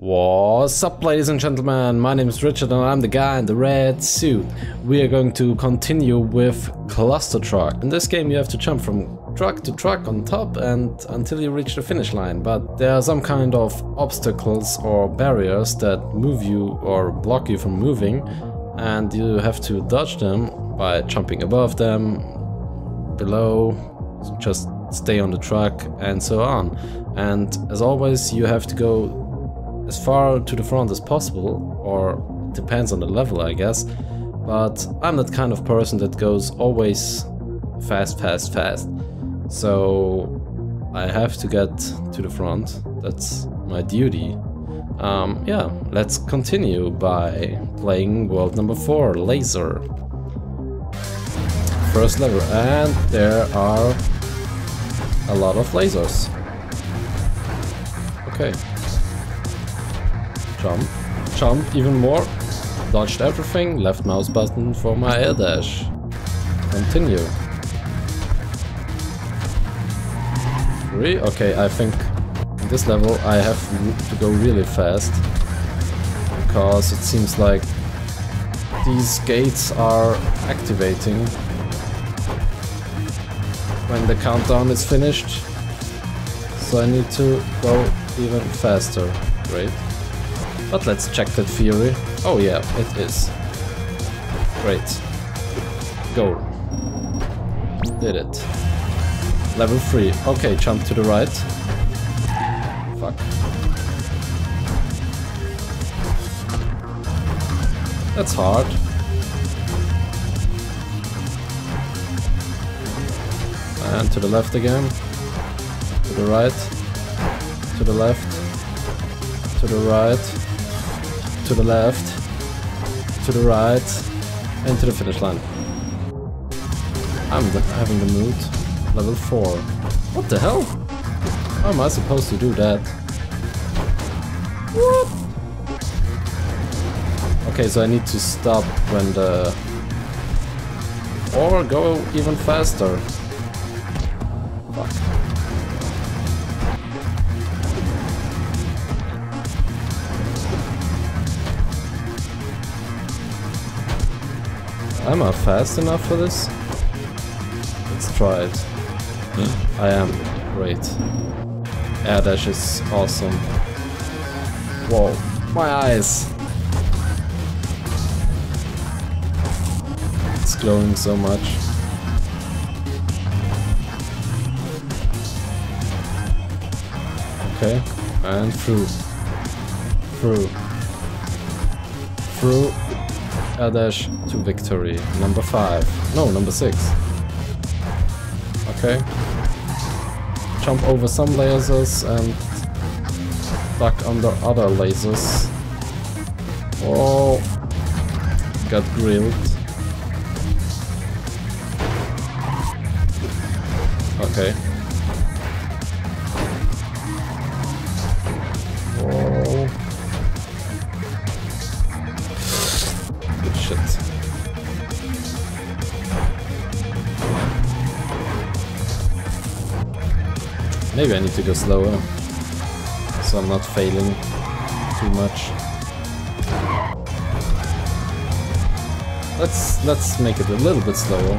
What's up, ladies and gentlemen, my name is Richard and I'm the guy in the red suit. We are going to continue with Cluster Truck. In this game you have to jump from truck to truck on top and until you reach the finish line, but there are some kind of obstacles or barriers that move you or block you from moving, and you have to dodge them by jumping above them, below, just stay on the truck and so on. And as always you have to go as far to the front as possible, or it depends on the level I guess, but I'm that kind of person that goes always fast, so I have to get to the front, that's my duty. Yeah, let's continue by playing world number 4, Laser. First level, and there are a lot of lasers. Okay. Jump, jump even more, dodged everything, left mouse button for my air dash. Continue. 3, okay, I think in this level I have to go really fast, because it seems like these gates are activating when the countdown is finished, so I need to go even faster. Great. But let's check that theory. Oh yeah, it is. Great. Go. Did it. Level 3. Okay, jump to the right. Fuck. That's hard. And to the left again. To the right. To the left. To the right. To the left, to the right, and to the finish line. I'm having the mood. Level 4. What the hell? How am I supposed to do that? What? Okay, so I need to stop when the... or go even faster. Fuck. Am I fast enough for this? Let's try it. I am. Great. Air dash is awesome. Whoa. My eyes! It's glowing so much. Okay. And through. Through. Through. Air dash to victory. Number 5. No, number 6. Okay. Jump over some lasers and duck under other lasers. Oh, got grilled. Okay. Oh. Shit. Maybe I need to go slower, so I'm not failing too much. Let's make it a little bit slower.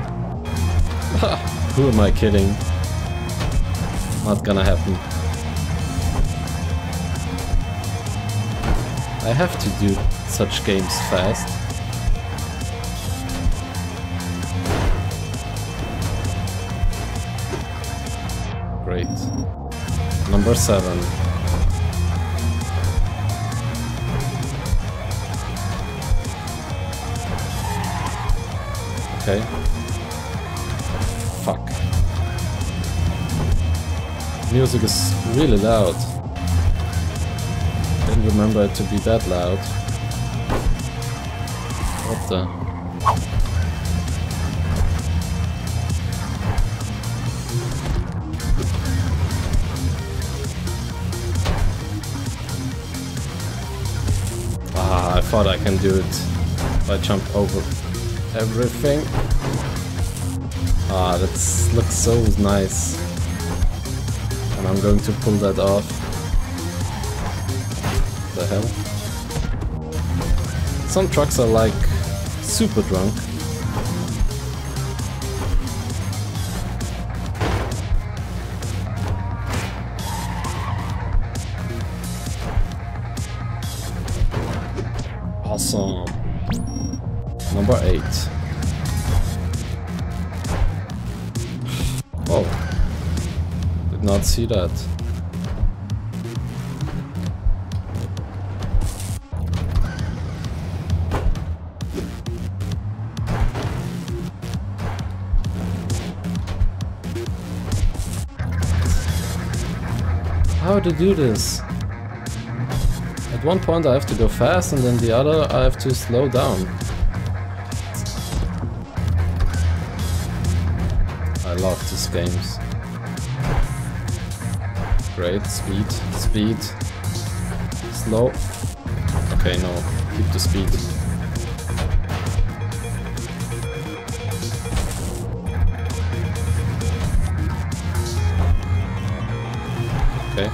Who am I kidding? Not gonna happen. I have to do such games fast. Great. Number 7. Okay. Fuck. Music is really loud. Didn't remember it to be that loud. What the... I thought I can do it if I jump over everything. Ah, that looks so nice. And I'm going to pull that off. What the hell. Some trucks are like super drunk. Awesome. Number 8. Oh, did not see that. How to do this? At one point I have to go fast and then the other I have to slow down. I love these games. Great, speed, speed, slow. Okay, no, keep the speed. Okay.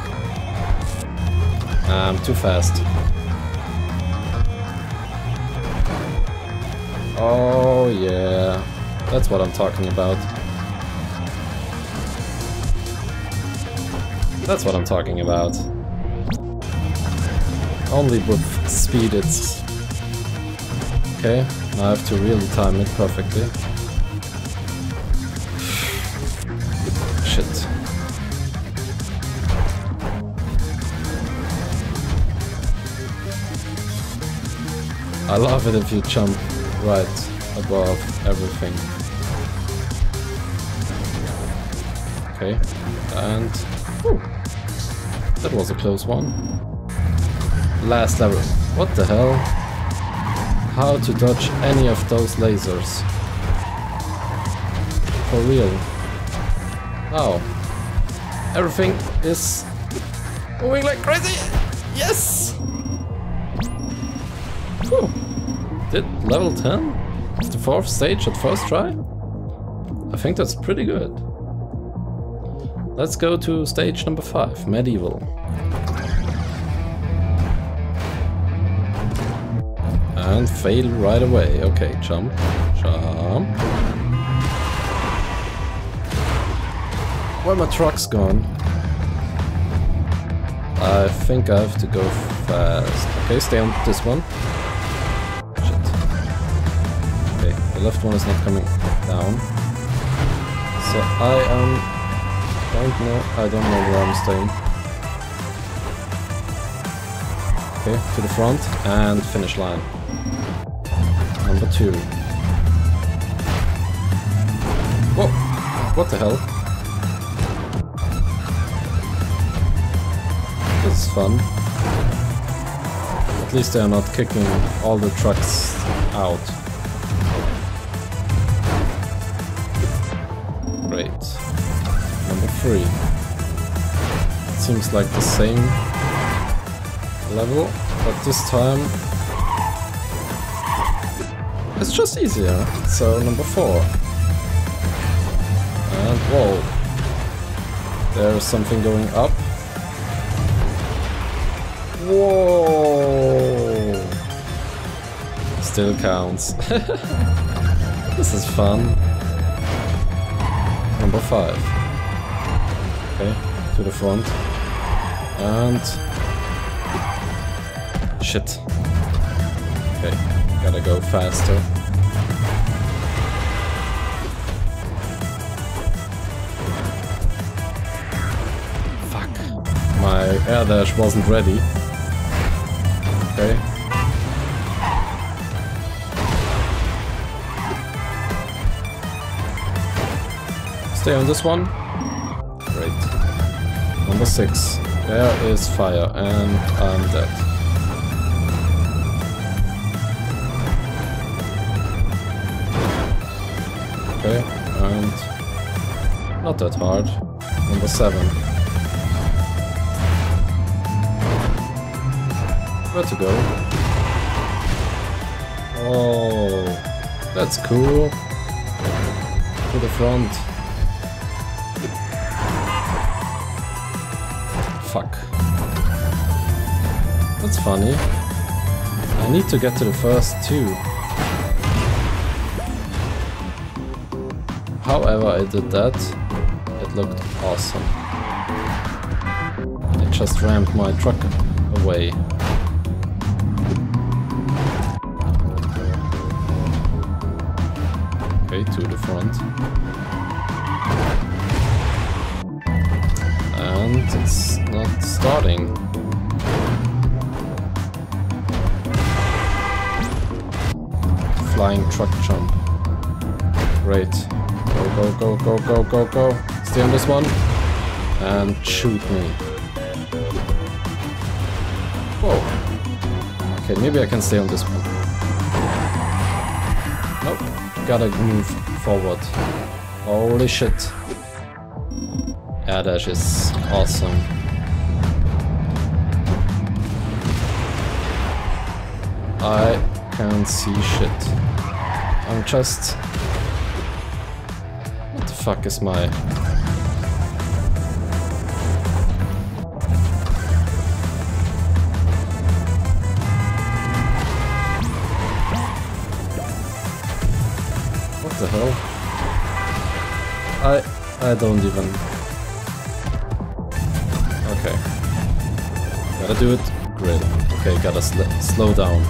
I'm too fast. Oh yeah, that's what I'm talking about. That's what I'm talking about. Only with speed it's... Okay, now I have to really time it perfectly. Shit. I love it if you jump right above everything. Okay, and whew, that was a close one. Last level. What the hell? How to dodge any of those lasers? For real. Wow. Everything is moving like crazy. Yes! Whew. Did level 10 of the 4th stage at first try? I think that's pretty good. Let's go to stage number 5, Medieval. And fail right away. Okay, jump, jump. Where my truck's gone? I think I have to go fast. Okay, stay on this one. The left one is not coming down, so I am... I don't know where I'm staying. Okay, to the front and finish line. Number 2. Whoa! What the hell? This is fun. At least they are not kicking all the trucks out. Great. Number 3. It seems like the same level, but this time it's just easier. So number 4. And whoa, there's something going up. Whoa! Still counts. This is fun. Number 5. Okay, to the front. And... Shit. Okay, gotta go faster. Fuck. My air dash wasn't ready. Okay. Stay on this one. Great. Number 6. There is fire and I'm dead. Okay, and not that hard. Number 7. Where to go? Oh, that's cool. To the front. Fuck. That's funny. I need to get to the first two. However, I did that. It looked awesome. It just rammed my truck away. Okay, to the front. And it's not starting. Flying truck jump. Great. Go, go, go, go, go, go, go. Stay on this one. And shoot me. Whoa. Okay, maybe I can stay on this one. Nope. Gotta move forward. Holy shit. Air dash is awesome. I can't see shit. I'm just... What the fuck is my... What the hell? I don't even... Okay. Gotta do it. Great. Okay, gotta slow down.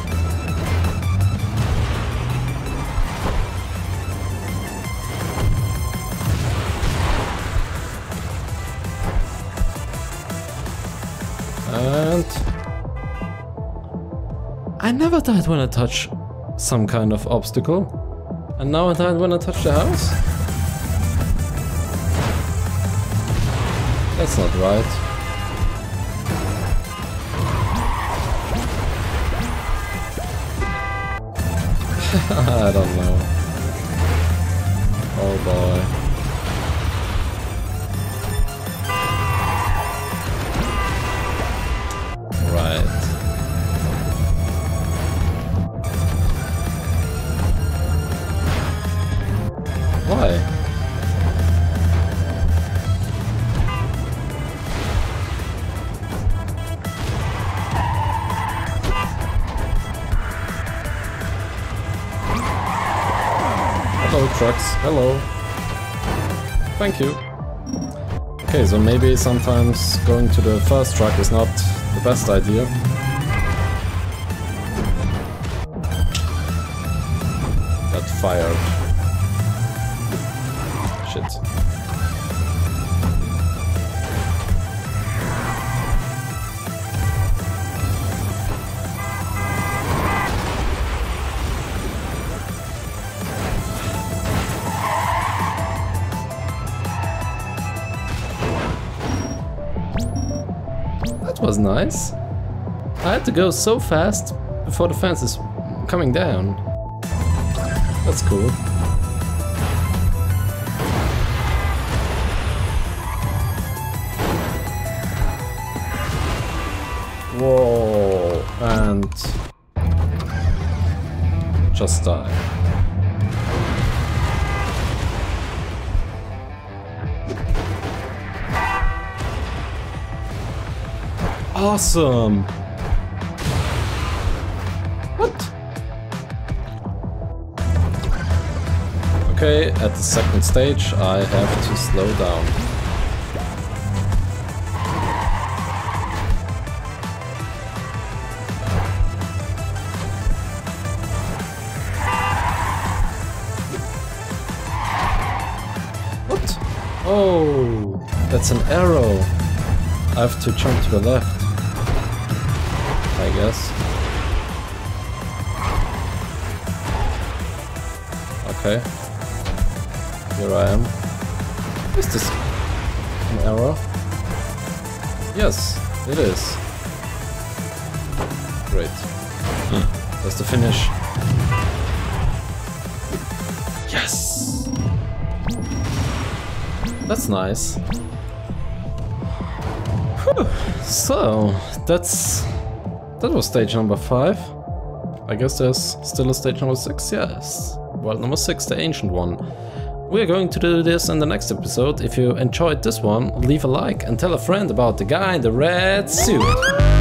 And I never died when I touched some kind of obstacle. And now I died when I touched the house? That's not right. I don't know. Oh boy. Trucks, hello. Thank you. Okay, so maybe sometimes going to the first truck is not the best idea. Got fired. Shit. Was nice. I had to go so fast before the fence is coming down. That's cool. Whoa, and just die. Awesome! What? Okay, at the second stage I have to slow down. What? Oh, that's an arrow. I have to jump to the left. I guess. Okay. Here I am. Is this an arrow? Yes, it is. Great. That's the finish. Yes! That's nice. Whew. So, that was stage number 5. I guess there's still a stage number 6, yes. Well, number 6, the ancient one. We are going to do this in the next episode. If you enjoyed this one, leave a like and tell a friend about the guy in the red suit.